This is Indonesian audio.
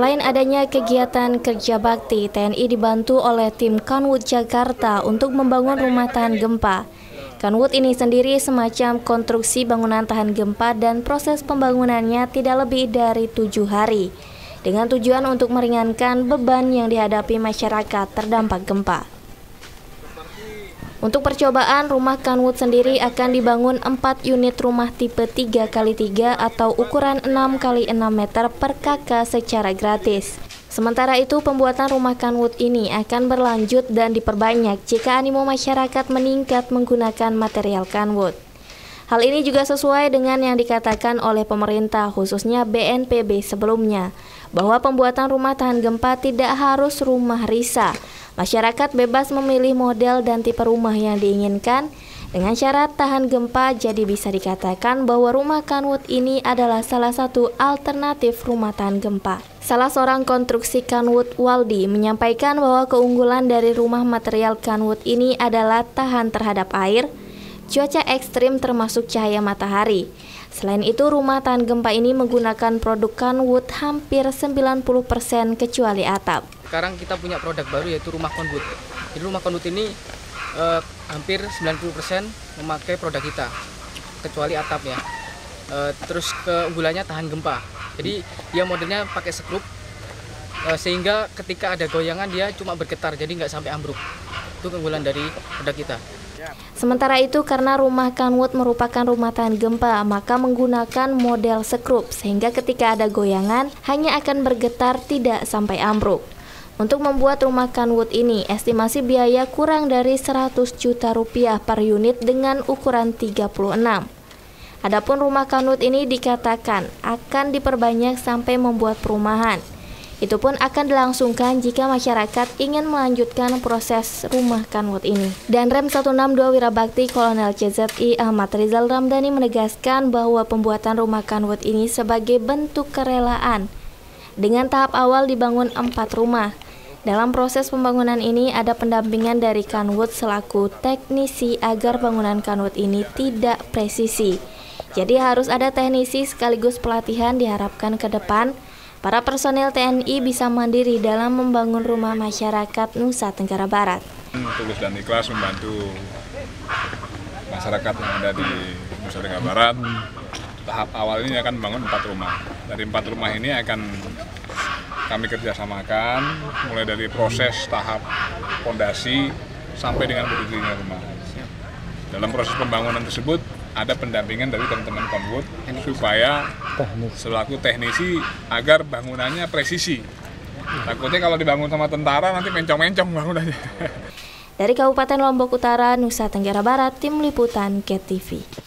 Selain adanya kegiatan kerja bakti, TNI dibantu oleh tim Conwood Jakarta untuk membangun rumah tahan gempa. Conwood ini sendiri semacam konstruksi bangunan tahan gempa dan proses pembangunannya tidak lebih dari 7 hari, dengan tujuan untuk meringankan beban yang dihadapi masyarakat terdampak gempa. Untuk percobaan, rumah Conwood sendiri akan dibangun 4 unit rumah tipe 3x3 atau ukuran 6x6 meter per kakak secara gratis. Sementara itu, pembuatan rumah Conwood ini akan berlanjut dan diperbanyak jika animo masyarakat meningkat menggunakan material Conwood. Hal ini juga sesuai dengan yang dikatakan oleh pemerintah, khususnya BNPB sebelumnya, bahwa pembuatan rumah tahan gempa tidak harus rumah risa. Masyarakat bebas memilih model dan tipe rumah yang diinginkan dengan syarat tahan gempa, jadi bisa dikatakan bahwa rumah Conwood ini adalah salah satu alternatif rumah tahan gempa. Salah seorang konstruksi Conwood, Waldi, menyampaikan bahwa keunggulan dari rumah material Conwood ini adalah tahan terhadap air, cuaca ekstrim termasuk cahaya matahari. Selain itu, rumah tahan gempa ini menggunakan produk Conwood hampir 90% kecuali atap. Sekarang kita punya produk baru, yaitu rumah Conwood. Jadi rumah Conwood ini hampir 90% memakai produk kita, kecuali atapnya. Terus keunggulannya tahan gempa. Jadi dia modelnya pakai sekrup, sehingga ketika ada goyangan dia cuma bergetar, jadi nggak sampai ambruk. Itu keunggulan dari produk kita. Sementara itu, karena rumah Conwood merupakan rumah tahan gempa, maka menggunakan model sekrup, sehingga ketika ada goyangan hanya akan bergetar, tidak sampai ambruk. Untuk membuat rumah Conwood ini, estimasi biaya kurang dari 100 juta rupiah per unit dengan ukuran 36. Adapun rumah Conwood ini dikatakan akan diperbanyak sampai membuat perumahan. Itu pun akan dilangsungkan jika masyarakat ingin melanjutkan proses rumah Conwood ini. Dan Rem 162 Wirabakti Kolonel CZI Ahmad Rizal Ramdhani menegaskan bahwa pembuatan rumah Conwood ini sebagai bentuk kerelaan. Dengan tahap awal dibangun 4 rumah. Dalam proses pembangunan ini ada pendampingan dari Conwood selaku teknisi agar bangunan Conwood ini tidak presisi. Jadi harus ada teknisi sekaligus pelatihan. Diharapkan ke depan para personil TNI bisa mandiri dalam membangun rumah masyarakat Nusa Tenggara Barat. Tulus dan ikhlas membantu masyarakat yang ada di Nusa Tenggara Barat. Tahap awal ini akan membangun 4 rumah. Dari 4 rumah ini akan kami kerjasamakan mulai dari proses tahap fondasi sampai dengan berdirinya rumah. Dalam proses pembangunan tersebut ada pendampingan dari teman-teman Conwood supaya selaku teknisi agar bangunannya presisi. Takutnya kalau dibangun sama tentara nanti mencong-mencong bangunannya. Dari Kabupaten Lombok Utara, Nusa Tenggara Barat, Tim Liputan GET TV.